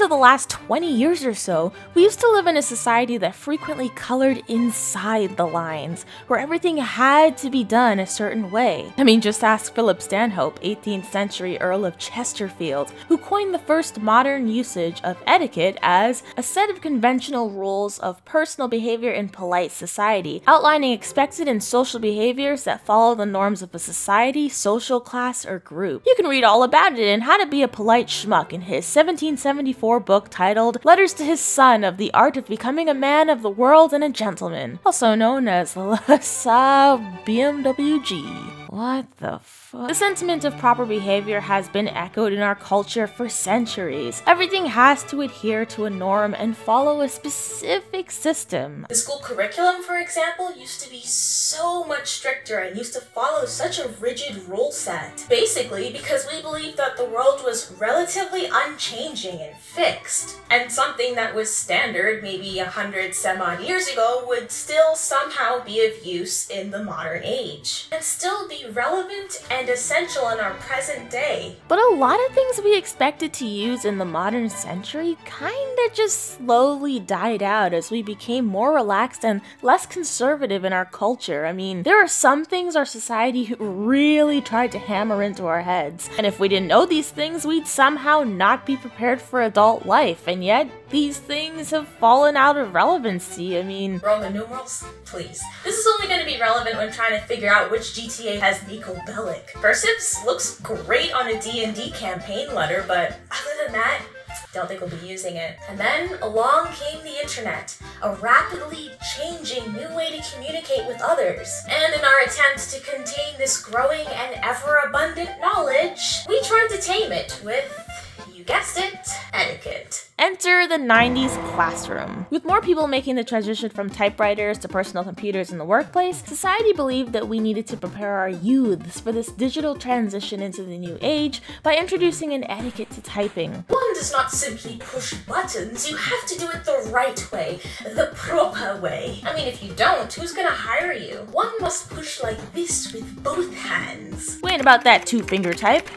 until the last 20 years or so, we used to live in a society that frequently colored inside the lines, where everything had to be done a certain way. I mean, just ask Philip Stanhope, 18th century Earl of Chesterfield, who coined the first modern usage of etiquette as a set of conventional rules of personal behavior in polite society, outlining expected and social behaviors that follow the norms of a society, social class, or group. You can read all about it in How to Be a Polite Schmuck in his 1774 book titled Letters to His Son of the Art of Becoming a Man of the World and a Gentleman, also known as LESA BMWG. What the fuck? The sentiment of proper behavior has been echoed in our culture for centuries. Everything has to adhere to a norm and follow a specific system. The school curriculum, for example, used to be so much stricter and used to follow such a rigid rule set. Basically, because we believed that the world was relatively unchanging and fixed, and something that was standard maybe 100 some odd years ago would still somehow be of use in the modern age, and still be relevant and essential in our present day. But a lot of things we expected to use in the modern century kinda just slowly died out as we became more relaxed and less conservative in our culture. I mean, there are some things our society really tried to hammer into our heads, and if we didn't know these things, we'd somehow not be prepared for adult life, and yet these things have fallen out of relevancy. I mean, Roman numerals, please. This is only going to be relevant when trying to figure out which GTA has Niko Bellic. Cursives looks great on a D&D campaign letter, but other than that, don't think we'll be using it. And then along came the internet, a rapidly changing new way to communicate with others. And in our attempt to contain this growing and ever-abundant knowledge, we tried to tame it with, you guessed it, etiquette. Enter the 90s classroom. With more people making the transition from typewriters to personal computers in the workplace, society believed that we needed to prepare our youths for this digital transition into the new age by introducing an etiquette to typing. One does not simply push buttons, you have to do it the right way, the proper way. I mean, if you don't, who's gonna hire you? One must push like this with both hands. Wait about that two-finger type.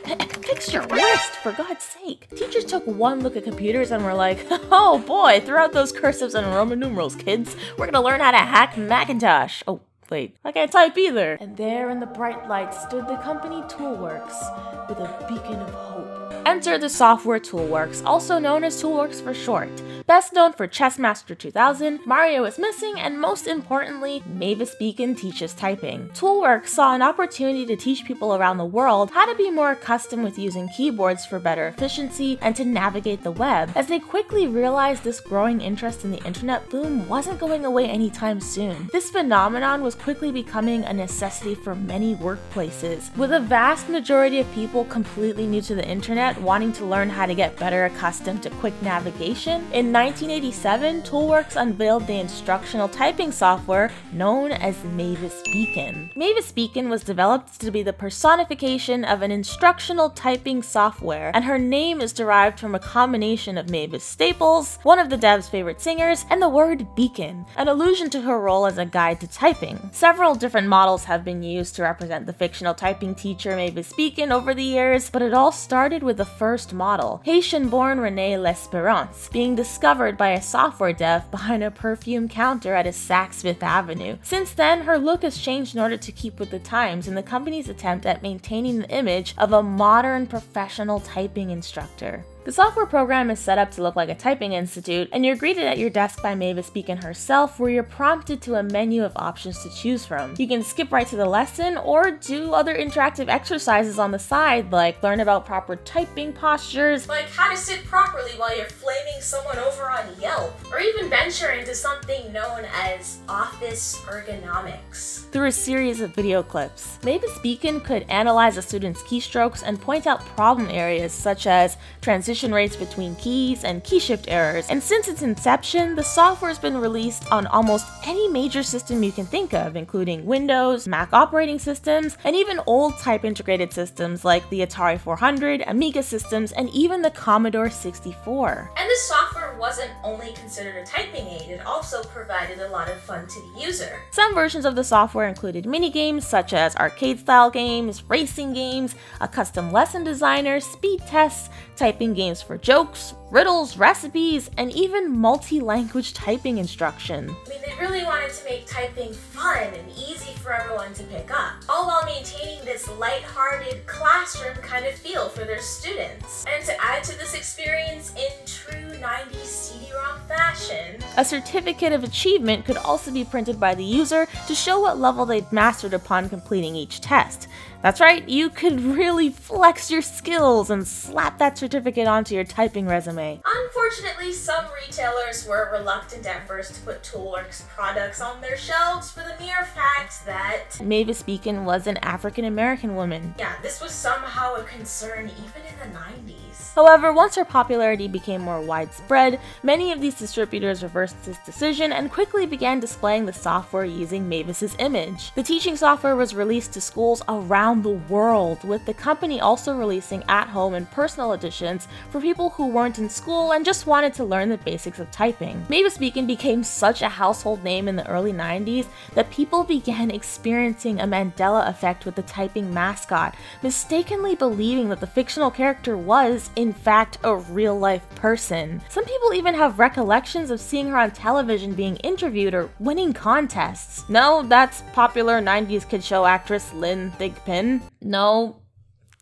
Fix your wrist, for God's sake. Teachers took one look at computers and were like, oh boy, throw out those cursives and Roman numerals, kids. We're gonna learn how to hack Macintosh. Oh, wait, I can't type either. And there in the bright light stood the company Toolworks with a beacon of hope. Enter the software Toolworks, also known as Toolworks for short. Best known for Chessmaster 2000, Mario Is Missing, and most importantly, Mavis Beacon Teaches Typing. Toolworks saw an opportunity to teach people around the world how to be more accustomed with using keyboards for better efficiency and to navigate the web, as they quickly realized this growing interest in the internet boom wasn't going away anytime soon. This phenomenon was quickly becoming a necessity for many workplaces, with a vast majority of people completely new to the internet wanting to learn how to get better accustomed to quick navigation. In 1987, Toolworks unveiled the instructional typing software known as Mavis Beacon. Mavis Beacon was developed to be the personification of an instructional typing software, and her name is derived from a combination of Mavis Staples, one of the dev's favorite singers, and the word beacon, an allusion to her role as a guide to typing. Several different models have been used to represent the fictional typing teacher Mavis Beacon over the years, but it all started with the first model, Haitian-born Renée L'Esperance, being discovered by a software dev behind a perfume counter at a Saks Fifth Avenue. Since then, her look has changed in order to keep with the times and the company's attempt at maintaining the image of a modern professional typing instructor. The software program is set up to look like a typing institute, and you're greeted at your desk by Mavis Beacon herself, where you're prompted to a menu of options to choose from. You can skip right to the lesson or do other interactive exercises on the side, like learn about proper typing postures, like how to sit properly while you're flaming someone over on Yelp, or even venture into something known as office ergonomics. Through a series of video clips, Mavis Beacon could analyze a student's keystrokes and point out problem areas such as transition rates between keys and key shift errors, and since its inception, the software has been released on almost any major system you can think of, including Windows, Mac operating systems, and even old type integrated systems like the Atari 400, Amiga systems, and even the Commodore 64. And this software wasn't only considered a typing aid, it also provided a lot of fun to the user. Some versions of the software included minigames such as arcade-style games, racing games, a custom lesson designer, speed tests, typing games for jokes, riddles, recipes, and even multi-language typing instruction. I mean, they really wanted to make typing fun and easy for everyone to pick up, all while maintaining this lighthearted classroom kind of feel for their students. And to add to this experience in true 90s CD-ROM fashion, a certificate of achievement could also be printed by the user to show what level they'd mastered upon completing each test. That's right, you could really flex your skills and slap that certificate onto your typing resume. Unfortunately, some retailers were reluctant at first to put Toolworks products on their shelves for the mere fact that Mavis Beacon was an African-American woman. Yeah, this was somehow a concern even in the 90s. However, once her popularity became more widespread, many of these distributors reversed this decision and quickly began displaying the software using Mavis's image. The teaching software was released to schools around the world, with the company also releasing at-home and personal editions for people who weren't in school and just wanted to learn the basics of typing. Mavis Beacon became such a household name in the early 90s that people began experiencing a Mandela effect with the typing mascot, mistakenly believing that the fictional character was, in fact, a real-life person. Some people even have recollections of seeing her on television being interviewed or winning contests. No, that's popular 90s kid show actress Lynn Thigpen. No,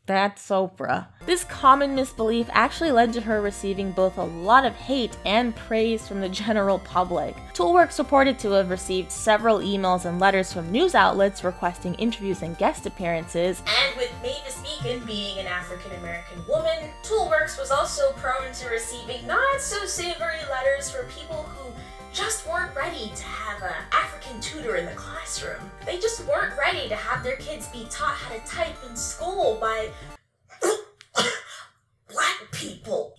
that's Oprah. This common misbelief actually led to her receiving both a lot of hate and praise from the general public. Toolworks reported to have received several emails and letters from news outlets requesting interviews and guest appearances. And with Mavis Beacon being an African-American woman, Toolworks was also prone to receiving not-so-savory letters for people who just weren't ready to have an African tutor in the classroom. They just weren't ready to have their kids be taught how to type in school by black people.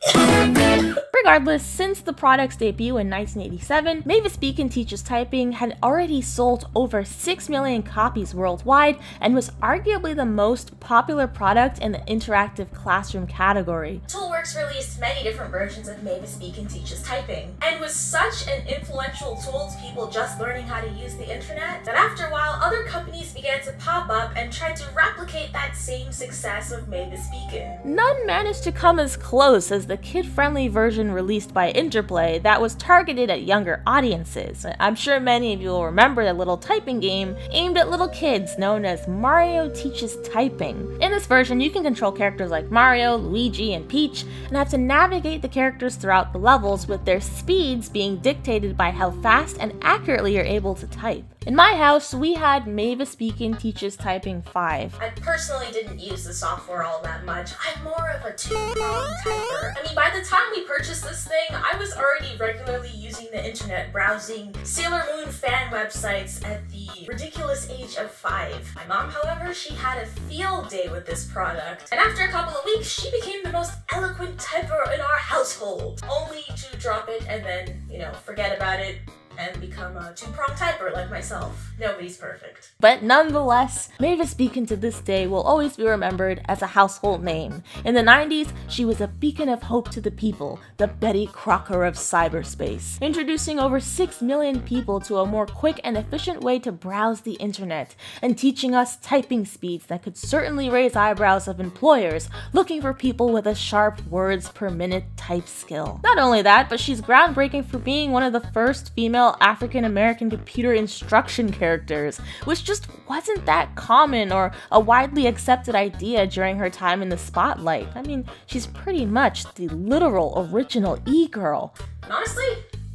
Regardless, since the product's debut in 1987, Mavis Beacon Teaches Typing had already sold over 6 million copies worldwide and was arguably the most popular product in the interactive classroom category. Toolworks released many different versions of Mavis Beacon Teaches Typing and was such an influential tool to people just learning how to use the internet that after a while other companies began to pop up and tried to replicate that same success of Mavis Beacon. None managed to come as close as the kid-friendly version released by Interplay that was targeted at younger audiences. I'm sure many of you will remember the little typing game aimed at little kids known as Mario Teaches Typing. In this version, you can control characters like Mario, Luigi, and Peach, and have to navigate the characters throughout the levels, with their speeds being dictated by how fast and accurately you're able to type. In my house, we had Mavis Beacon Teaches Typing 5. I personally didn't use the software all that much. I'm more of a two-pronged typer. I mean, by the time we purchased this thing, I was already regularly using the internet, browsing Sailor Moon fan websites at the ridiculous age of 5. My mom, however, she had a field day with this product, and after a couple of weeks, she became the most eloquent typer in our household, only to drop it and then, you know, forget about it and become a two-pronged typer like myself. Nobody's perfect. But nonetheless, Mavis Beacon to this day will always be remembered as a household name. In the 90s, she was a beacon of hope to the people, the Betty Crocker of cyberspace, introducing over 6 million people to a more quick and efficient way to browse the internet, and teaching us typing speeds that could certainly raise eyebrows of employers looking for people with a sharp words-per-minute type skill. Not only that, but she's groundbreaking for being one of the first female African-American computer instruction characters, which just wasn't that common or a widely accepted idea during her time in the spotlight. I mean, she's pretty much the literal original e-girl. And honestly,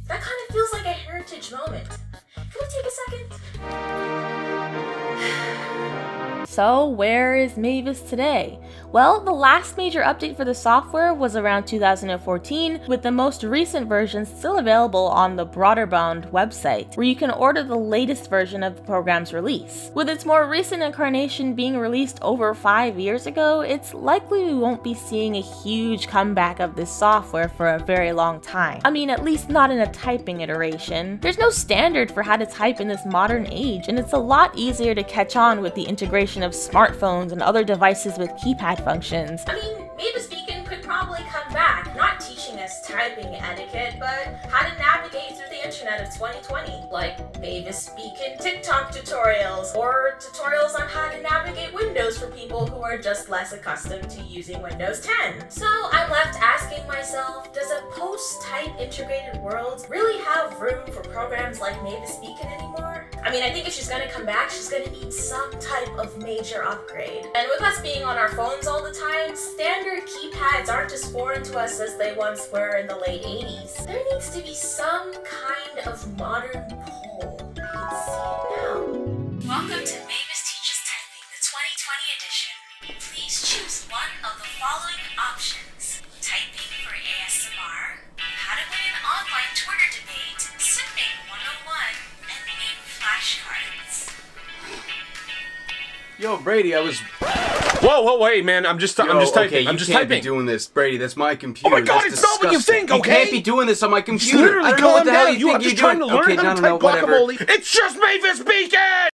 that kind of feels like a heritage moment. Can we take a second? So where is Mavis today? Well, the last major update for the software was around 2014, with the most recent version still available on the Broderbound website, where you can order the latest version of the program's release. With its more recent incarnation being released over 5 years ago, it's likely we won't be seeing a huge comeback of this software for a very long time. I mean, at least not in a typing iteration. There's no standard for how to type in this modern age, and it's a lot easier to catch on with the integration of smartphones and other devices with keypad functions. I mean, Mavis Beacon could probably come back, not teaching us typing etiquette, but how to navigate through the internet of 2020, like Mavis Beacon TikTok tutorials, or tutorials on how to navigate Windows for people who are just less accustomed to using Windows 10. So I'm left asking myself, does a post-type integrated world really have room for programs like Mavis Beacon anymore? I mean, I think if she's gonna come back, she's gonna need some type of major upgrade. And with us being on our phones all the time, standard keypads aren't as foreign to us as they once were in the late 80s. There needs to be some kind of modern poll. I can see it now. Welcome to Mavis Teaches Typing, the 2020 edition. Please choose one of the following options. Typing for ASMR, how to win an online Twitter debate, Sipping 101, flashcards. Yo, Brady, I was. Whoa, whoa, wait, man! I'm just typing. Okay, I'm just typing. You can't be doing this, Brady. That's my computer. Oh my God, it's not what you think. Okay. You can't be doing this on my computer. It's literally, I'm just trying to learn how to type guacamole. It's just Mavis Beacon.